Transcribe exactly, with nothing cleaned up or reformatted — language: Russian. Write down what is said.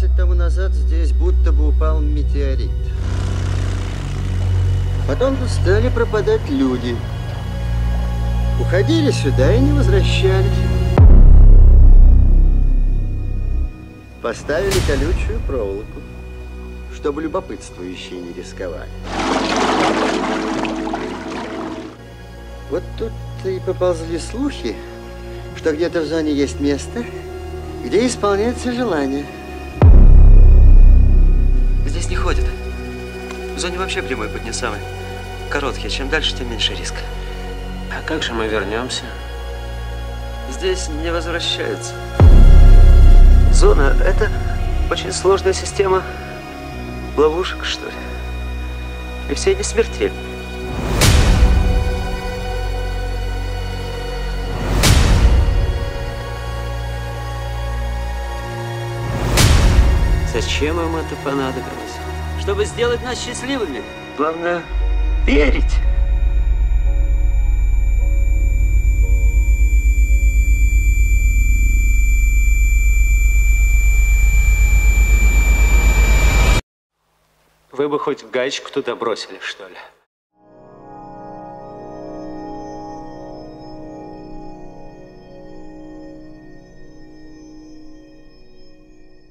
двадцать тому назад здесь будто бы упал метеорит. Потом тут стали пропадать люди. Уходили сюда и не возвращались. Поставили колючую проволоку, чтобы любопытствующие не рисковали. Вот тут-то и поползли слухи, что где-то в зоне есть место, где исполняется желание. Здесь не ходят. В зоне вообще прямой путь не самый короткий. Чем дальше, тем меньше риск. А как же мы вернемся? Здесь не возвращаются. Зона – это очень сложная система ловушек, что ли. И все они смертельны. Зачем им это понадобилось? Чтобы сделать нас счастливыми. Главное – верить. Вы бы хоть гаечку туда бросили, что ли?